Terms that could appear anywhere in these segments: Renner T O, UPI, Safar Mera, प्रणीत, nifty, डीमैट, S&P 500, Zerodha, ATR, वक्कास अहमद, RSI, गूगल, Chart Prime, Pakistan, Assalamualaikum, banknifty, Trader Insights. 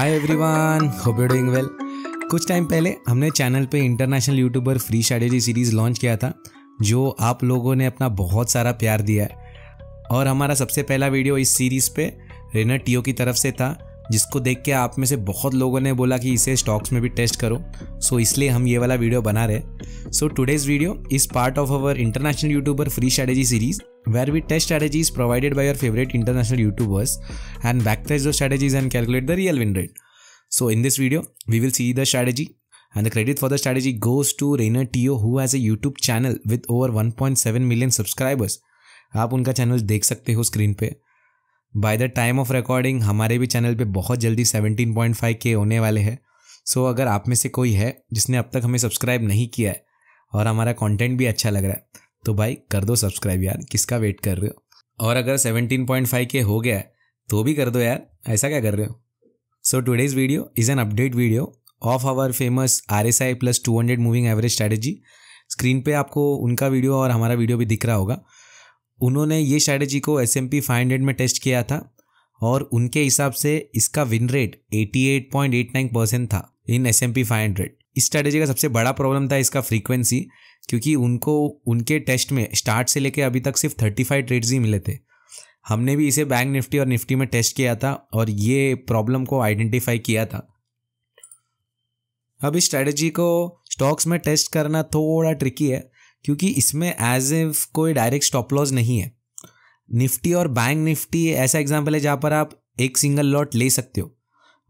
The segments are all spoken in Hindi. Hi everyone, hope you doing well. कुछ टाइम पहले हमने चैनल पे international YouTuber free strategy series launch किया था, जो आप लोगों ने अपना बहुत सारा प्यार दिया है। और हमारा सबसे पहला वीडियो इस सीरीज़ पे रेनर टी ओ की तरफ से था, जिसको देख के आप में से बहुत लोगों ने बोला कि इसे स्टॉक्स में भी टेस्ट करो। सो इसलिए हम ये वाला वीडियो बना रहे। So today's video is part of our international YouTuber free strategy series where we test strategies provided by your favorite international YouTubers and backtest those strategies and calculate the real win rate. So in this video, we will see the strategy and the credit for the strategy goes to Renner T O, who has a YouTube channel with over 1.7 million subscribers. आप उनका चैनल देख सकते हो स्क्रीन पे। By the time of recording, हमारे भी चैनल पे बहुत जल्दी 17.5K होने वाले हैं। So अगर आप में से कोई है जिसने अब तक हमें सब्सक्राइब नहीं किया है और हमारा कंटेंट भी अच्छा लग रहा है, तो भाई कर दो सब्सक्राइब यार, किसका वेट कर रहे हो। और अगर 17.5K हो गया है तो भी कर दो यार, ऐसा क्या कर रहे हो। So today's video is an update video of our famous RSI plus 200 moving average strategy. Screen पे आपको उनका वीडियो और हमारा वीडियो भी दिख रहा होगा। उन्होंने ये स्ट्रैटेजी को S&P 500 में टेस्ट किया था और उनके हिसाब से इसका विन रेट 88.89% था इन S&P 500। इस स्ट्रैटेजी का सबसे बड़ा प्रॉब्लम था इसका फ्रीक्वेंसी, क्योंकि उनको उनके टेस्ट में स्टार्ट से लेके अभी तक सिर्फ 35 ट्रेड्स ही मिले थे। हमने भी इसे बैंक निफ्टी और निफ्टी में टेस्ट किया था और ये प्रॉब्लम को आइडेंटिफाई किया था। अब इस स्ट्रैटेजी को स्टॉक्स में टेस्ट करना थोड़ा ट्रिकी है, क्योंकि इसमें एज इफ कोई डायरेक्ट स्टॉप लॉस नहीं है। निफ्टी और बैंक निफ्टी ऐसा एग्जाम्पल है जहाँ पर आप एक सिंगल लॉट ले सकते हो,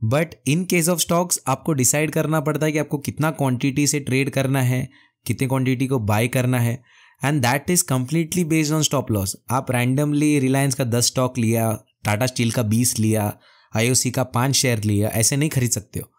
but in case of stocks आपको डिसाइड करना पड़ता है कि आपको कितना क्वांटिटी से ट्रेड करना है, कितने क्वांटिटी को बाय करना है, and that is completely based on stop loss. आप रैंडमली रिलायंस का 10 स्टॉक लिया, टाटा स्टील का 20 लिया, IOC का 5 शेयर लिया, ऐसे नहीं खरीद सकते हो।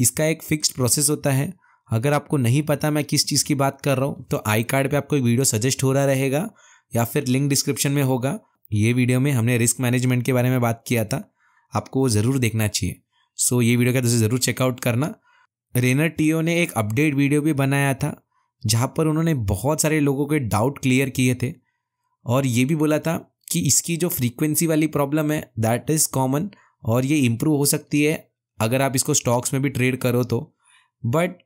इसका एक फिक्स्ड प्रोसेस होता है। अगर आपको नहीं पता मैं किस चीज़ की बात कर रहा हूँ तो आई कार्ड पर आपको एक वीडियो सजेस्ट हो रहा रहेगा या फिर लिंक डिस्क्रिप्शन में होगा। ये वीडियो में हमने रिस्क मैनेजमेंट के बारे में बात किया था, आपको वो ज़रूर देखना चाहिए। सो ये वीडियो का तुझे ज़रूर चेकआउट करना। रेनर टी ओ ने एक अपडेट वीडियो भी बनाया था, जहाँ पर उन्होंने बहुत सारे लोगों के डाउट क्लियर किए थे और ये भी बोला था कि इसकी जो फ्रीक्वेंसी वाली प्रॉब्लम है दैट इज़ कॉमन और ये इम्प्रूव हो सकती है अगर आप इसको स्टॉक्स में भी ट्रेड करो तो। बट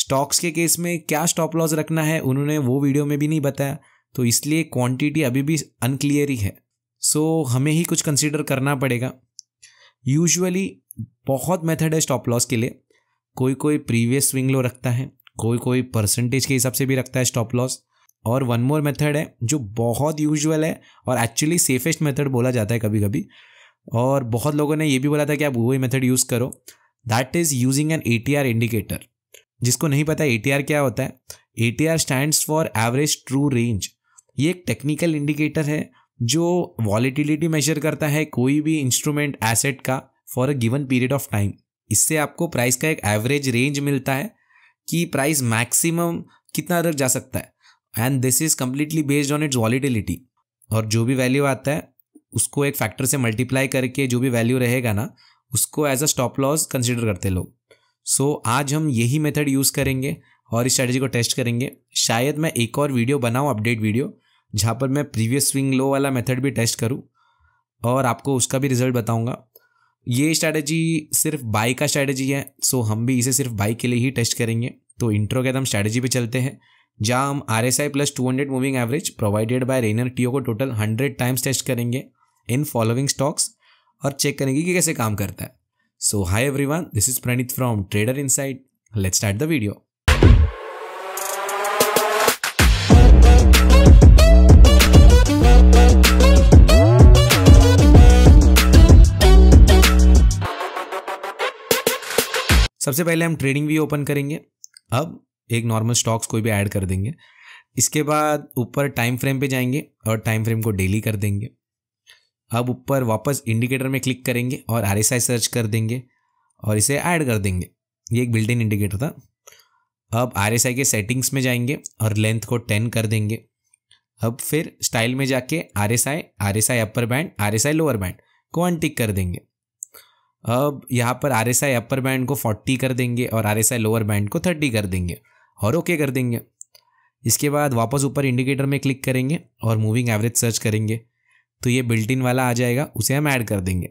स्टॉक्स के केस में क्या स्टॉप लॉस रखना है उन्होंने वो वीडियो में भी नहीं बताया, तो इसलिए क्वान्टिटी अभी भी अनक्लियर ही है। सो हमें ही कुछ कंसिडर करना पड़ेगा। यूजुअली बहुत मेथड है स्टॉप लॉस के लिए। कोई कोई प्रीवियस स्विंग लो रखता है, कोई कोई परसेंटेज के हिसाब से भी रखता है स्टॉप लॉस। और वन मोर मेथड है जो बहुत यूजुअल है और एक्चुअली सेफेस्ट मेथड बोला जाता है कभी कभी, और बहुत लोगों ने ये भी बोला था कि आप वही मेथड यूज़ करो, that is using an ATR indicator. जिसको नहीं पता ATR क्या होता है, ATR stands for average true range. ये एक टेक्निकल इंडिकेटर है जो वॉलीटिलिटी मेजर करता है कोई भी इंस्ट्रूमेंट एसेट का for a given period of time. इससे आपको प्राइस का एक एवरेज रेंज मिलता है कि प्राइस मैक्सिमम कितना तक जा सकता है, and this is completely based on its volatility. और जो भी वैल्यू आता है उसको एक फैक्टर से मल्टीप्लाई करके जो भी वैल्यू रहेगा ना, उसको as a stop loss consider करते लोग। सो आज हम यही मेथड यूज़ करेंगे और इस स्ट्रेटजी को टेस्ट करेंगे। शायद मैं एक और वीडियो बनाऊँ अपडेट वीडियो, जहाँ पर मैं प्रीवियस स्विंग लो वाला मेथड भी टेस्ट करूँ और आपको उसका भी रिजल्ट बताऊँगा। ये स्ट्रैटेजी सिर्फ बाई का स्ट्रैटेजी है, सो हम भी इसे सिर्फ बाई के लिए ही टेस्ट करेंगे। तो इंट्रो के बाद हम स्ट्रैटेजी पे चलते हैं, जहाँ हम RSI plus 200 moving average provided by Rayner Teo को टोटल 100 टाइम्स टेस्ट करेंगे इन फॉलोइंग स्टॉक्स और चेक करेंगे कि कैसे काम करता है। So hi everyone, this is प्रणीत from trader insight. Let's start the video. सबसे पहले हम ट्रेडिंग व्यू ओपन करेंगे। अब एक नॉर्मल स्टॉक्स कोई भी ऐड कर देंगे। इसके बाद ऊपर टाइम फ्रेम पे जाएंगे और टाइम फ्रेम को डेली कर देंगे। अब ऊपर वापस इंडिकेटर में क्लिक करेंगे और RSI सर्च कर देंगे और इसे ऐड कर देंगे। ये एक बिल्ट इन इंडिकेटर था। अब RSI के सेटिंग्स में जाएंगे और लेंथ को 10 कर देंगे। अब फिर स्टाइल में जाके RSI upper band, RSI lower band को अनटिक कर देंगे। अब यहाँ पर RSI अपर बैंड को 40 कर देंगे और RSI लोअर बैंड को 30 कर देंगे और ओके कर देंगे। इसके बाद वापस ऊपर इंडिकेटर में क्लिक करेंगे और मूविंग एवरेज सर्च करेंगे, तो ये बिल्ट इन वाला आ जाएगा, उसे हम ऐड कर देंगे।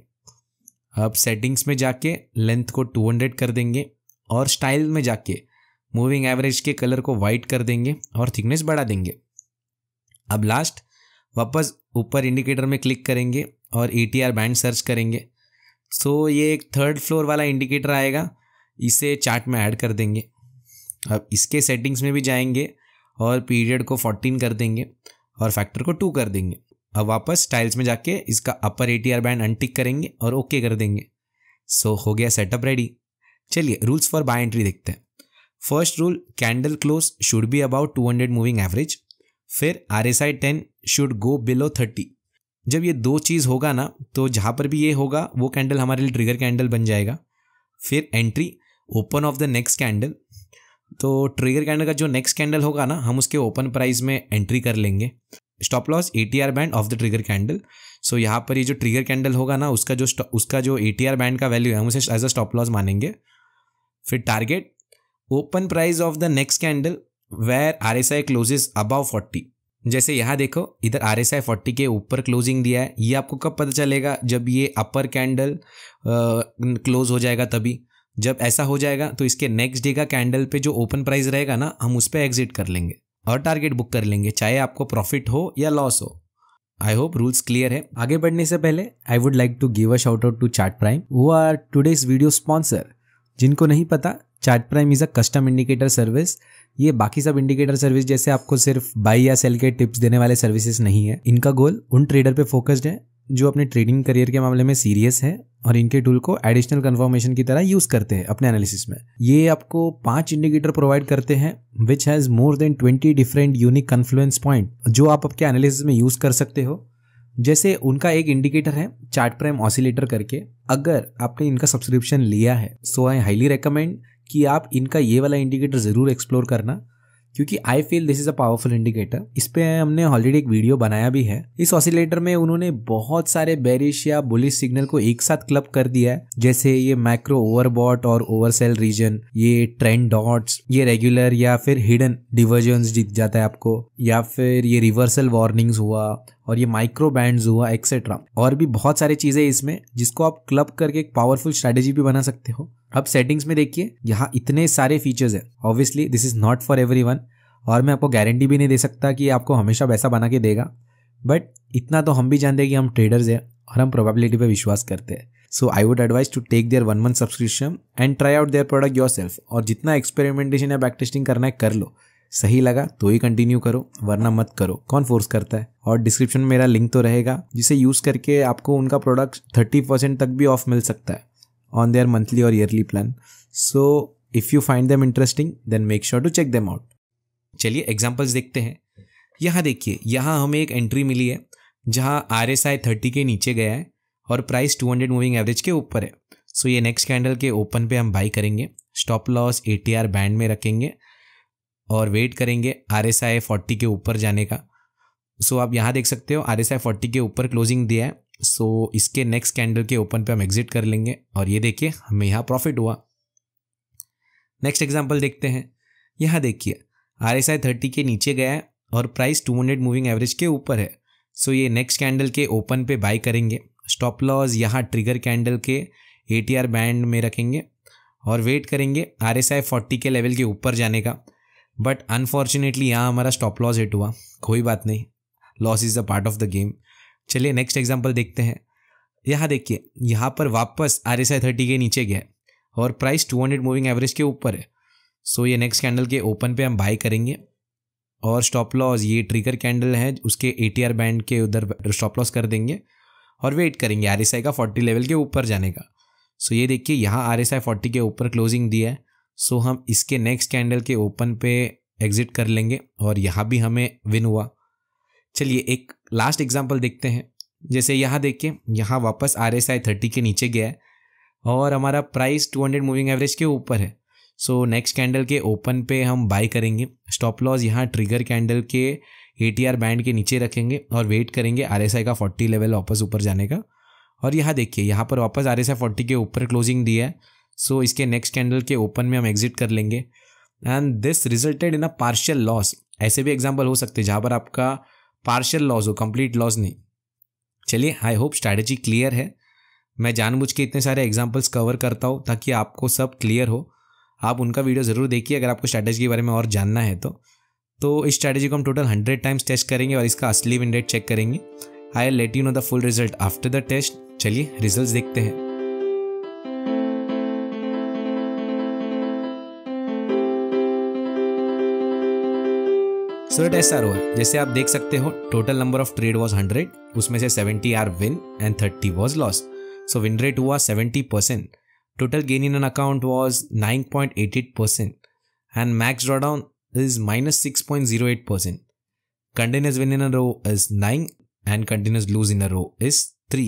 अब सेटिंग्स में जाके लेंथ को 200 कर देंगे और स्टाइल में जाके मूविंग एवरेज के कलर को वाइट कर देंगे और थिकनेस बढ़ा देंगे। अब लास्ट वापस ऊपर इंडिकेटर में क्लिक करेंगे और एटीआर बैंड सर्च करेंगे। सो ये एक थर्ड फ्लोर वाला इंडिकेटर आएगा, इसे चार्ट में ऐड कर देंगे। अब इसके सेटिंग्स में भी जाएंगे और पीरियड को 14 कर देंगे और फैक्टर को 2 कर देंगे। अब वापस स्टाइल्स में जाके इसका अपर एटीआर बैंड अनटिक करेंगे और ओके कर देंगे। सो हो गया सेटअप रेडी। चलिए रूल्स फॉर बाय एंट्री देखते हैं। First rule, candle close should be about 200 moving average. फिर आरएसआई 10 शुड गो बिलो 30। जब ये दो चीज़ होगा ना तो जहाँ पर भी ये होगा वो कैंडल हमारे लिए ट्रिगर कैंडल बन जाएगा। फिर entry open of the next candle, तो ट्रिगर कैंडल का जो नेक्स्ट कैंडल होगा ना हम उसके ओपन प्राइस में एंट्री कर लेंगे। Stop loss ATR band of the trigger candle. So यहाँ पर ये जो ट्रिगर कैंडल होगा ना उसका जो एटीआर बैंड का वैल्यू है हम उसे एज अ स्टॉप लॉस मानेंगे। फिर target open price of the next candle where RSI closes above 40। जैसे यहाँ देखो इधर आरएसआई 40 के ऊपर क्लोजिंग दिया है। ये आपको कब पता चलेगा, जब ये अपर कैंडल क्लोज हो जाएगा तभी। जब ऐसा हो जाएगा तो इसके नेक्स्ट डे का कैंडल पे जो ओपन प्राइस रहेगा ना हम उस पर एग्जिट कर लेंगे और टारगेट बुक कर लेंगे, चाहे आपको प्रॉफिट हो या लॉस हो। आई होप रूल्स क्लियर है। आगे बढ़ने से पहले I would like to give a shout out to Chart Prime who are today's video sponsor. जिनको नहीं पता, Chart Prime is a custom indicator service. ये बाकी सब इंडिकेटर सर्विस जैसे आपको सिर्फ बाई या सेल के टिप्स देने वाले सर्विसेज नहीं है। इनका गोल उन ट्रेडर पे फोकस्ड है जो अपने ट्रेडिंग करियर के मामले में सीरियस है और इनके टूल को एडिशनल कंफर्मेशन की तरह यूज़ करते हैं अपने एनालिसिस में। ये आपको 5 इंडिकेटर प्रोवाइड करते हैं which has more than 20 different unique confluence point जो आप आपके एनालिसिस में यूज़ कर सकते हो। जैसे उनका एक इंडिकेटर है चार्ट प्राइम ऑसिलेटर करके। अगर आपने इनका सब्सक्रिप्शन लिया है सो आई हाईली रिकमेंड कि आप इनका ये वाला इंडिकेटर ज़रूर एक्सप्लोर करना, क्योंकि I feel this is a powerful indicator. इस पे हमने ऑलरेडी एक वीडियो बनाया भी है। इस ऑसिलेटर में उन्होंने बहुत सारे बेरिश या बुलिश सिग्नल को एक साथ क्लब कर दिया है। जैसे ये मैक्रो ओवरबॉट और ओवरसेल रीजन, ये ट्रेंड डॉट्स, ये रेगुलर या फिर हिडन डिवर्जेंस दिख जाता है आपको, या फिर ये रिवर्सल वार्निंग्स हुआ और ये माइक्रो बैंड्स हुआ एक्सेट्रा। और भी बहुत सारी चीज़ें इसमें जिसको आप क्लब करके एक पावरफुल स्ट्रैटेजी भी बना सकते हो। अब सेटिंग्स में देखिए, यहाँ इतने सारे फीचर्स हैं। Obviously this is not for everyone और मैं आपको गारंटी भी नहीं दे सकता कि आपको हमेशा वैसा बना के देगा, बट इतना तो हम भी जानते हैं कि हम ट्रेडर्स हैं और हम प्रोबेबिलिटी पे विश्वास करते हैं। So I would advise to take their 1 month subscription and try out their product yourself. और जितना एक्सपेरिमेंटेशन या बैक टेस्टिंग करना है कर लो, सही लगा तो ही कंटिन्यू करो वरना मत करो, कौन फोर्स करता है। और डिस्क्रिप्शन में मेरा लिंक तो रहेगा जिसे यूज़ करके आपको उनका प्रोडक्ट 30% तक भी ऑफ मिल सकता है on their monthly or yearly plan. So if you find them interesting, then make sure to check them out. चलिए examples देखते हैं। यहाँ देखिए, यहाँ हमें एक entry मिली है जहाँ RSI 30 के नीचे गया है और price 200 moving average के ऊपर है। So ये next candle के open पे हम buy करेंगे, stop loss ATR band में रखेंगे और wait करेंगे RSI 40 के ऊपर जाने का। So आप यहाँ देख सकते हो RSI 40 के ऊपर closing दिया है। सो इसके नेक्स्ट कैंडल के ओपन पे हम एग्जिट कर लेंगे और ये देखिए हमें यहाँ प्रॉफिट हुआ। नेक्स्ट एग्जांपल देखते हैं। यहाँ देखिए आरएसआई 30 के नीचे गया है और प्राइस 200 मूविंग एवरेज के ऊपर है। सो ये नेक्स्ट कैंडल के ओपन पे बाय करेंगे, स्टॉप लॉस यहाँ ट्रिगर कैंडल के एटीआर बैंड में रखेंगे और वेट करेंगे आरएसआई 40 के लेवल के ऊपर जाने का। बट अनफॉर्चुनेटली यहाँ हमारा स्टॉप लॉस हिट हुआ। कोई बात नहीं, loss is a part of the game. चलिए नेक्स्ट एग्जांपल देखते हैं। यहाँ देखिए, यहाँ पर वापस आरएसआई 30 के नीचे गया है और प्राइस 200 मूविंग एवरेज के ऊपर है। सो ये नेक्स्ट कैंडल के ओपन पे हम बाय करेंगे और स्टॉप लॉस ये ट्रिगर कैंडल है उसके एटीआर बैंड के उधर स्टॉप लॉस कर देंगे और वेट करेंगे आरएसआई का 40 लेवल के ऊपर जाने का। सो ये देखिए यहाँ आरएसआई 40 के ऊपर क्लोजिंग दिया है। सो हम इसके नेक्स्ट कैंडल के ओपन पे एग्जिट कर लेंगे और यहाँ भी हमें विन हुआ। चलिए एक लास्ट एग्जांपल देखते हैं। जैसे यहाँ देखिए, यहाँ वापस आरएसआई 30 के नीचे गया है और हमारा प्राइस 200 मूविंग एवरेज के ऊपर है। सो नेक्स्ट कैंडल के ओपन पे हम बाय करेंगे, स्टॉप लॉस यहाँ ट्रिगर कैंडल के एटीआर बैंड के नीचे रखेंगे और वेट करेंगे आरएसआई का 40 लेवल वापस ऊपर जाने का। और यहाँ देखिए, यहाँ पर वापस आरएसआई 40 के ऊपर क्लोजिंग दिया है। सो इसके नेक्स्ट कैंडल के ओपन में हम एग्जिट कर लेंगे and this resulted in a partial loss. ऐसे भी एग्जाम्पल हो सकते हैं जहाँ पर आपका पार्शियल लॉस हो, कंप्लीट लॉस नहीं। चलिए आई होप स्ट्रैटेजी क्लियर है। मैं जानबूझ के इतने सारे एग्जांपल्स कवर करता हूँ ताकि आपको सब क्लियर हो। आप उनका वीडियो ज़रूर देखिए अगर आपको स्ट्रैटेजी के बारे में और जानना है तो इस स्ट्रैटेजी को हम टोटल 100 टाइम्स टेस्ट करेंगे और इसका असली विन रेट चेक करेंगे। I will let you know the full result after the test. चलिए रिजल्ट्स देखते हैं। सो इट एस आर हुआ, जैसे आप देख सकते हो total number of trade was 100, उसमें से 70 are win and 30 was loss. So win rate हुआ 70%। Total gain in an account was 9.88% and max drawdown is -6.08%. Continuous win in a row is 9 and continuous lose in a row is 3.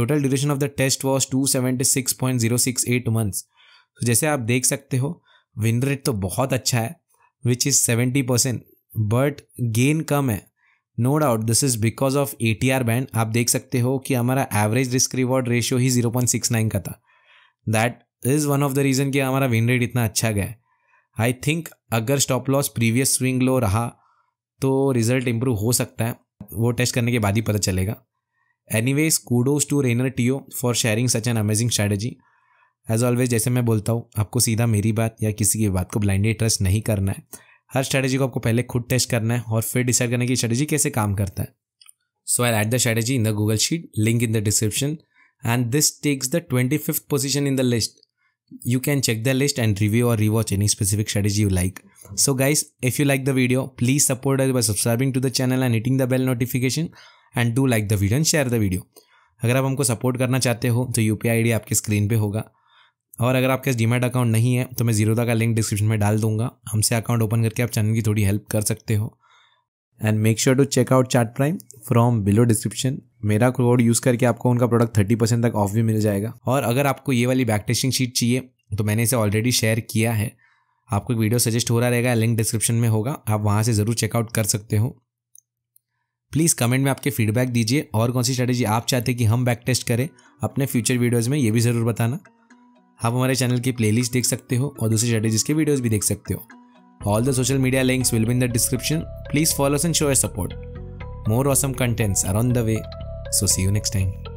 Total duration of the test was 276.068 months. So जैसे आप देख सकते हो win rate तो बहुत अच्छा है which is 70% but gain कम है। No doubt this is because of ATR band. आप देख सकते हो कि हमारा average risk reward ratio ही 0.69 का था। That is one of the reason कि हमारा win rate इतना अच्छा गया है। आई थिंक अगर stop loss previous swing low रहा तो रिजल्ट इम्प्रूव हो सकता है, वो टेस्ट करने के बाद ही पता चलेगा। Anyways kudos to Rayner Teo for sharing such an amazing strategy. As always जैसे मैं बोलता हूँ, आपको सीधा मेरी बात या किसी की बात को ब्लाइंडली ट्रस्ट नहीं करना है। हर स्ट्रैटेजी को आपको पहले खुद टेस्ट करना है और फिर डिसाइड करना है कि स्ट्रैटेजी कैसे काम करता है। So I add the strategy in the गूगल sheet, link in the description and this takes the 25th position in the list. You can check the list and review or rewatch any specific strategy you like. So guys, if you like the video, please support us by subscribing to the channel and hitting the bell notification and do like the video and share the video. अगर आप हमको support करना चाहते हो तो UPI ID आपके स्क्रीन पे होगा और अगर आपके डीमैट अकाउंट नहीं है तो मैं जीरोधा का लिंक डिस्क्रिप्शन में डाल दूंगा। हमसे अकाउंट ओपन करके आप चैनल की थोड़ी हेल्प कर सकते हो and make sure to check out Chart Prime from below description. मेरा कोड यूज़ करके आपको उनका प्रोडक्ट 30% तक ऑफ भी मिल जाएगा। और अगर आपको ये वाली बैक टेस्टिंग शीट चाहिए तो मैंने इसे ऑलरेडी शेयर किया है, आपको एक वीडियो सजेस्ट हो रहा रहेगा, लिंक डिस्क्रिप्शन में होगा, आप वहाँ से ज़रूर चेकआउट कर सकते हो। प्लीज़ कमेंट में आपके फीडबैक दीजिए और कौन सी स्ट्रैटेजी आप चाहते हैं कि हम बैक टेस्ट करें अपने फ्यूचर वीडियोज़ में, ये भी ज़रूर बताना। आप हमारे चैनल की प्लेलिस्ट देख सकते हो और दूसरी स्ट्रैटेजीज़ के वीडियोज़ भी देख सकते हो। All the social media links will be in the description. Please follow us and show your support. More awesome contents are on the way. So see you next time.